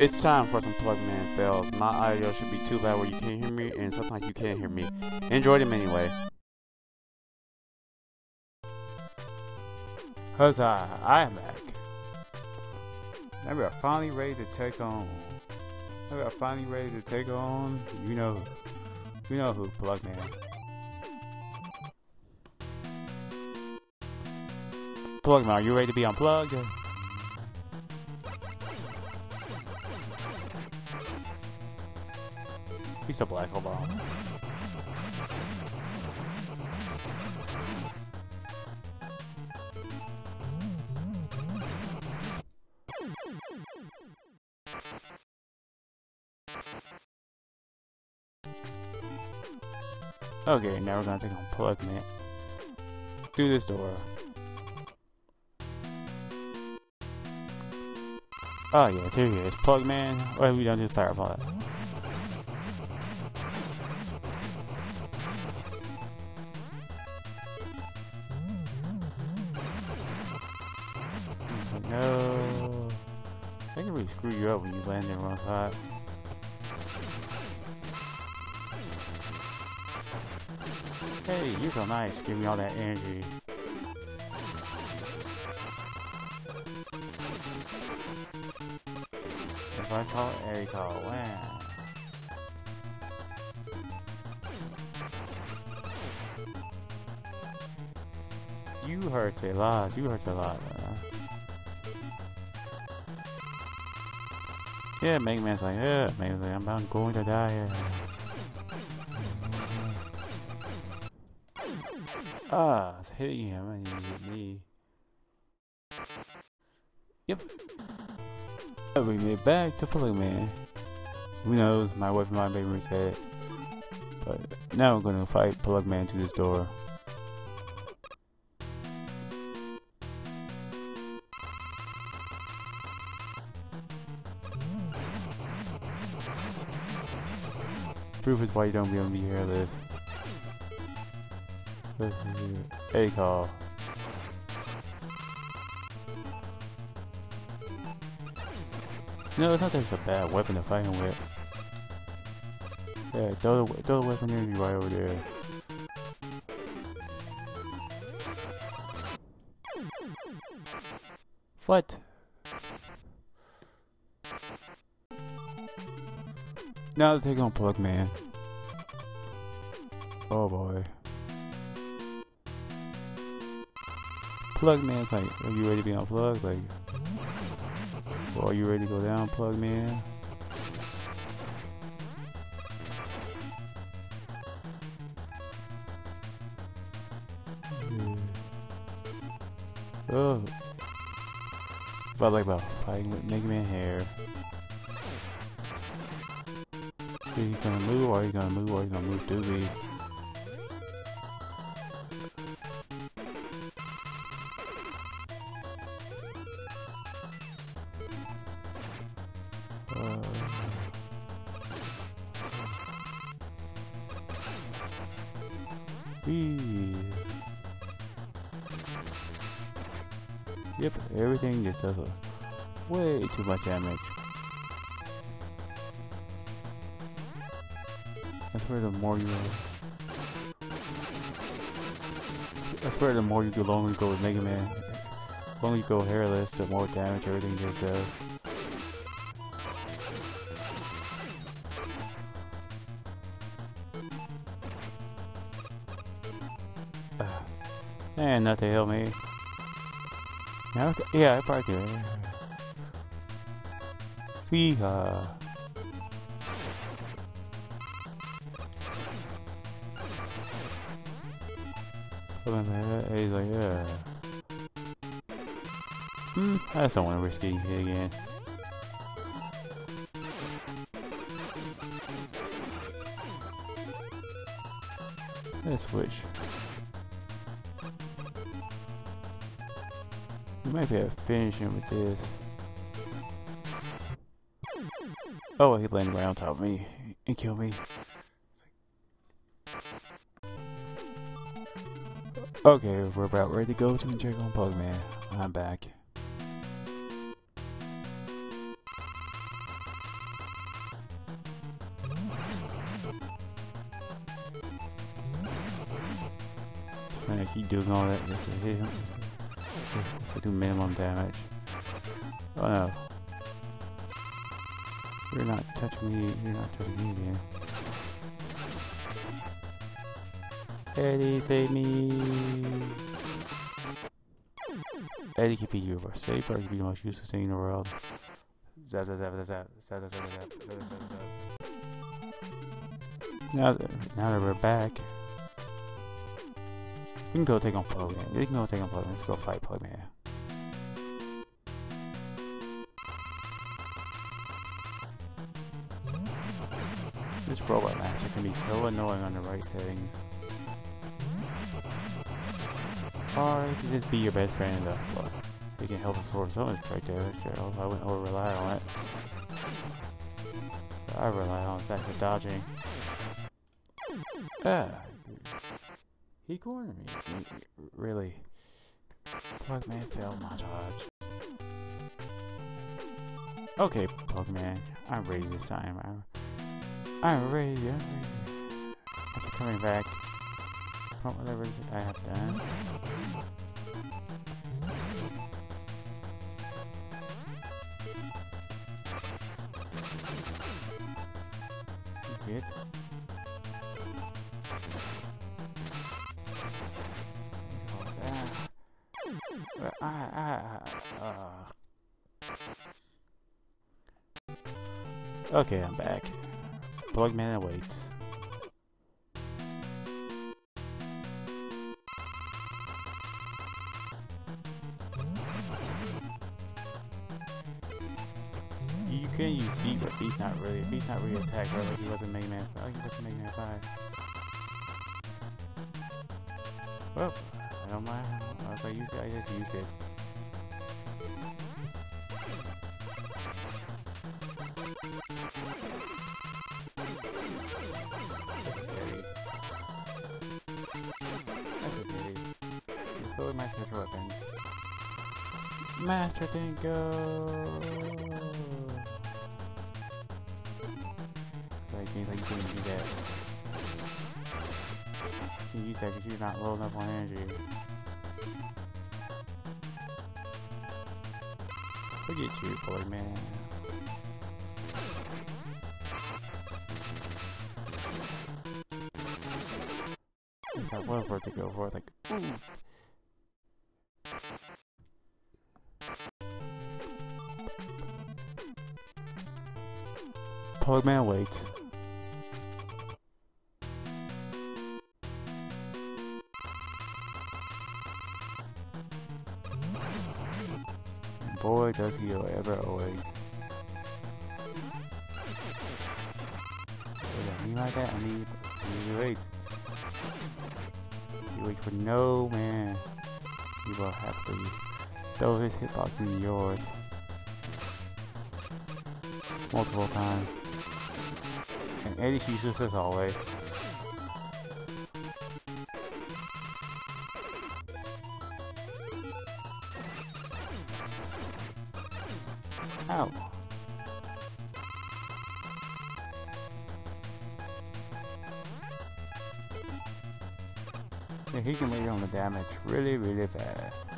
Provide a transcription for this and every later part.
It's time for some Plug Man fails. My audio should be too loud where you can't hear me, and sometimes you can't hear me. Enjoy them anyway. Huzzah, I am back. Now we are finally ready to take on. You know who, Plug Man. Plug Man, are you ready to be unplugged? He's a black hole bomb. Okay, now we're gonna take on Plug Man. Through this door. Oh yes, here he is, Plug Man. What have we done to the firefly? No, they can really screw you up when you land in the wrong spot. Hey, you're so nice, give me all that energy. If I call it Eddie call, wow. You hurt a lot, Yeah, Mega Man's like, yeah, I'm about going to die, Ah, it's hitting him, and he hit me. Yep. That brings me back to Plug Man. Who knows, my wife and my baby said. But now I'm gonna fight Plug Man to this door. Proof is why you don't be on me here, Liz. A call. No, it's not that it's a bad weapon to fight him with. Yeah, throw the weapon energy right over there. What? Now they're taking on Plug Man. Oh boy. Plug Man's like, are you ready to be unplugged? Like, well, are you ready to go down, Plug Man? Yeah. Oh, but I like about fighting with Mega Man hair. Are you gonna move? Or are you gonna move? Or are you gonna move? Doobie. Yep, everything just does way too much damage. I swear the more you go long you go with Mega Man. The longer you go hairless, the more damage everything just does. And not to help me. Now, yeah, I probably could. Weehaw. He's like, yeah. I just don't want to risk getting hit again. Let's switch. You might be able to finish him with this. Oh, he landed right on top of me and killed me. Okay, we're about ready to go to and check on Plug Man. I'm back. gonna keep doing all that. Let's see here. Let's do minimum damage. Oh no. You're not touching me. You're not touching me again. Eddie, save me! Eddie can be your safe or can be the most useless thing in the world. Zap, zap, zap, zap, zap, zap, zap, zap, zap, zap. Now that we're back, we can go take on Plug Man. We can go take on Plug Man. Let's go fight Plug Man. This robot master can be so annoying on the right settings. Or it can just be your best friend though. Well, it can help absorb some of this right there. I wouldn't over rely on it. But I rely on it for dodging. Ah, he cornered me. Really. Plug Man failed montage. Okay, Plug Man. I'm ready this time. I'm ready. I'm coming back from whatever I have done. Good. Okay, I'm back. Plug Man awaits. You can use Beat, but Beat's not really attack, right? Like he wasn't Mega Man 5. Well, I don't mind. If I use it, I just use it. My special weapons. Master Dinko! Like, games like you couldn't do that. You can use that because you're not low enough on energy. Look at you, boy, man. It's not well worth it to go for it, like, ooh! Plug Man waits. And boy, does he ever await. I mean like that, I mean he waits. He waits for no man. He will have to throw his hitbox into yours. Multiple times. And Eddie's useless as always. Ow. Yeah, he can lay on the damage really, really fast.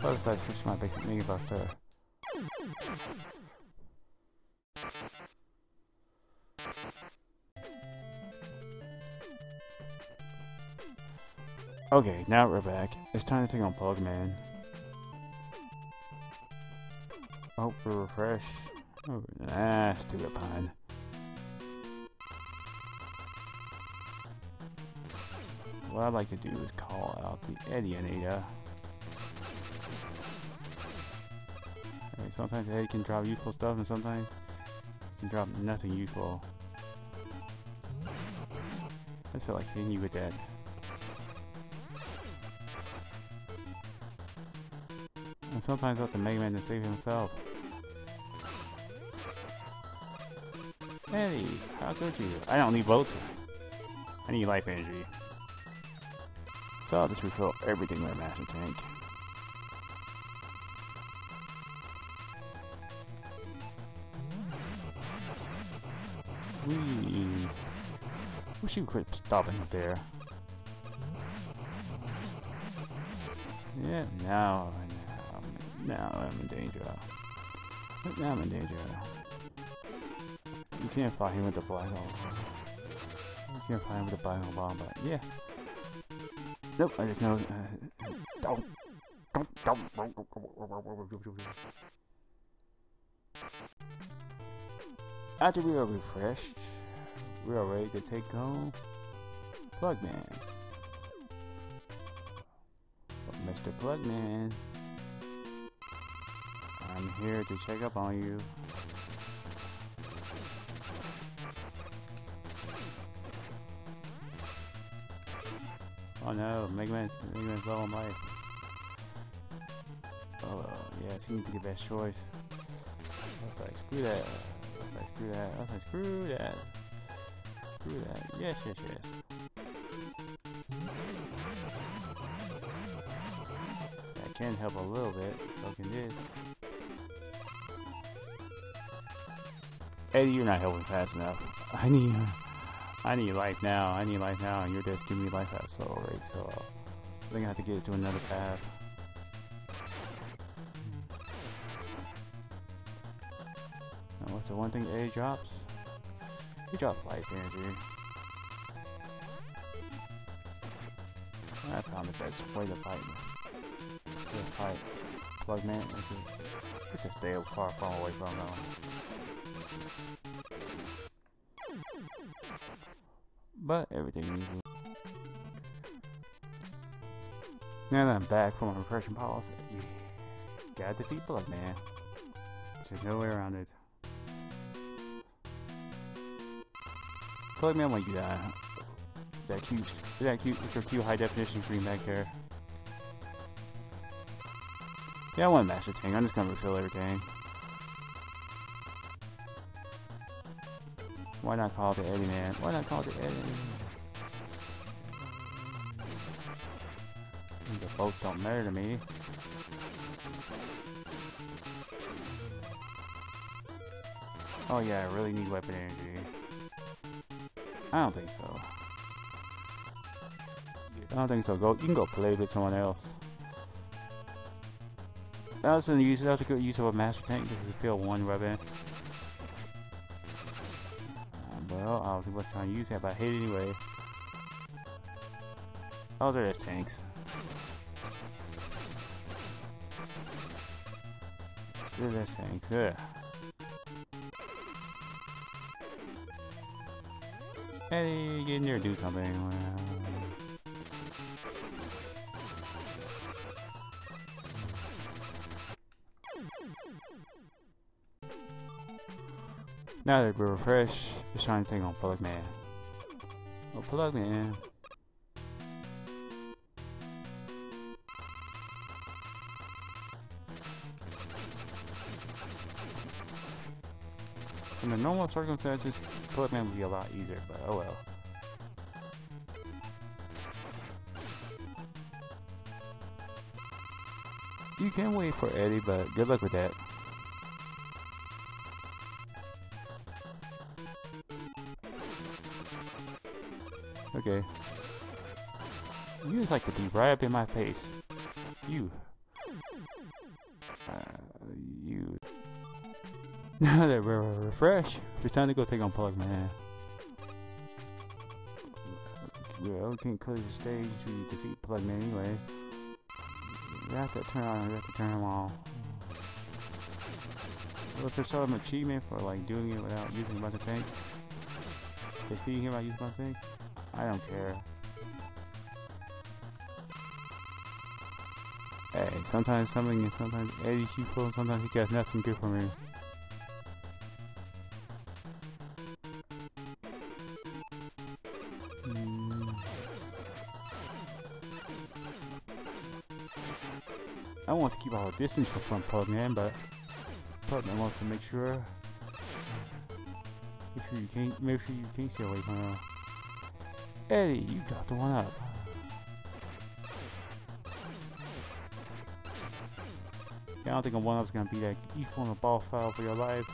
Plus, I switched to my basic Mega Buster. Okay, now we're back. It's time to take on Plug Man. I hope we're refreshed. Oh, nah, stupid pun. What I'd like to do is call out the Eddie and Ada. Okay, sometimes Eddie can drop useful stuff, and sometimes he can drop nothing useful. I just feel like hitting you with that. And sometimes up to Mega Man to save himself. Hey, how could you? I don't need boats. I need life energy. So I'll just refill everything with a Master Tank. Whee! Wish you quit stopping there. Yeah, now I'm in danger. Now I'm in danger. You can't fight him with the black hole. You can't fight him with the black hole bomb, but yeah. Nope, I just know. Don't. After we are refreshed, we are ready to take on Plug Man. But Mr. Plug Man, I'm here to check up on you. Oh no, Mega Man's low on life. Oh, yeah, it seems to be the best choice. That's like, screw that. That's like, screw that. That's like, screw that. Screw that. Yes. That can help a little bit, so can this. Eddie, you're not helping fast enough. I need life now. I need life now, and you're just giving me life at soul rate. So I think I have to get it to another path. And what's the one thing Eddie drops? He drops life energy. I found the best way to fight. Plug Man. Let's just stay far away from him. But everything is... Now that I'm back from my refreshing pause, you gotta defeat Plug Man. There's no way around it. Plug Man, when you die, is that cute with your cute high definition green back there? Yeah, I want to mash the tank. I'm just gonna refill everything. Why not call the Eddie Man? Why not call the Eddie Man? The bolts don't matter to me. Oh yeah, I really need weapon energy. I don't think so. I don't think so. You can go play with someone else. That was a good use of a master tank to refill one weapon. Well, I was trying to use that, but I hate it anyway. Oh, there's tanks. There's tanks, yeah. Hey, get in there and do something. Now that we're refreshed, it's time to take on Plug Man. Oh, Plug Man. In the normal circumstances, Plug Man would be a lot easier, but oh well. You can wait for Eddie, but good luck with that. Okay. You just like to be right up in my face. You. Now that we're refreshed, it's time to go take on Plug Man. Well, we can't clear the stage to defeat Plug Man anyway. We have to turn him off. Was there some achievement for like doing it without using a bunch of tanks? Defeating him by using a bunch of tanks? I don't care. Hey, sometimes something and sometimes Eddie's useful and sometimes he got nothing good for me. I want to keep all the distance from Plug Man, but Plug Man wants to make sure you can't stay away from him. Eddie, you got the one up. Yeah, I don't think a one-up's gonna be that equal in a ball foul for your life.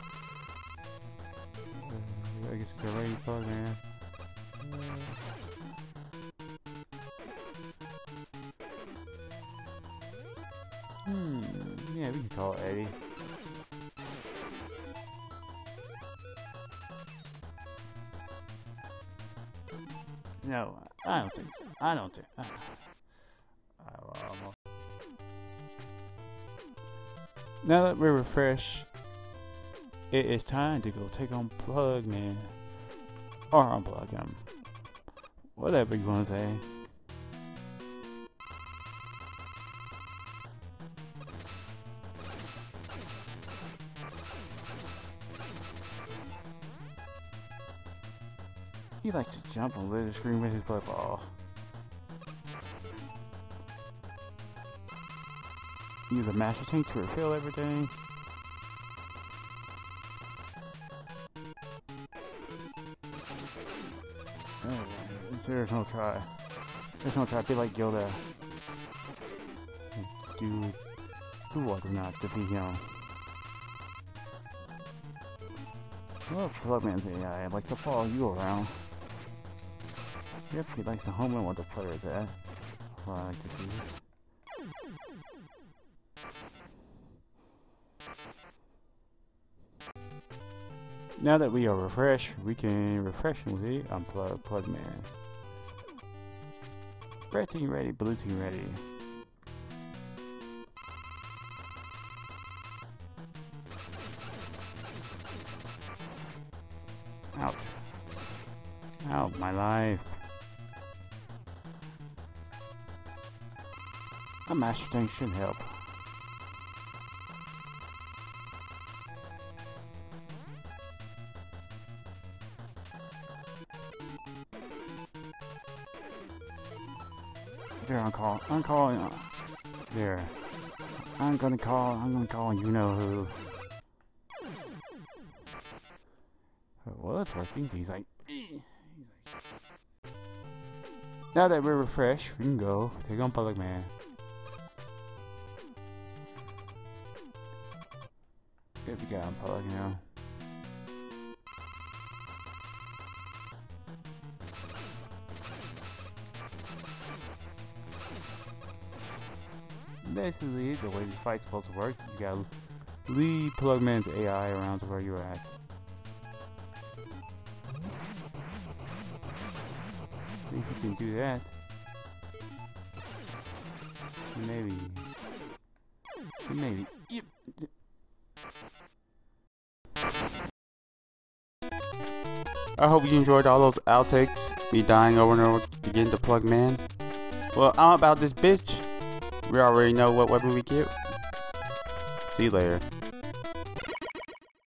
I guess it's a rain, Plug Man. Yeah, we can call it Eddie. No, I don't think so. I don't think. Now that we're refreshed, it is time to go take on Plug Man. Or unplug him. Whatever you want to say. He likes to jump on litter screen with his football. Use a master tank to refill everything. Oh, there's no try. There's no try. I feel like Yoda. Do what not to be young. Well, Plugman's AI like to follow you around. Yep, he likes to home in where the player is at. Well, I like to see. Now that we are refreshed, we can refresh with the unplugged Plug Man. Red team ready, blue team ready. Ouch. Ow, my life. A master tank should help. There, I'm calling. There. I'm gonna call you know who. Well, it's working. He's like. Now that we're refreshed, we can go take on Plug Man. If we got on Plug now. Basically, the way the fight's supposed to work, you gotta lead Plug Man's AI around to where you're at. If you can do that, maybe. Yep. I hope you enjoyed all those outtakes, me dying over and over again to Plug Man. Well, I'm about this bitch. We already know what weapon we get. See you later.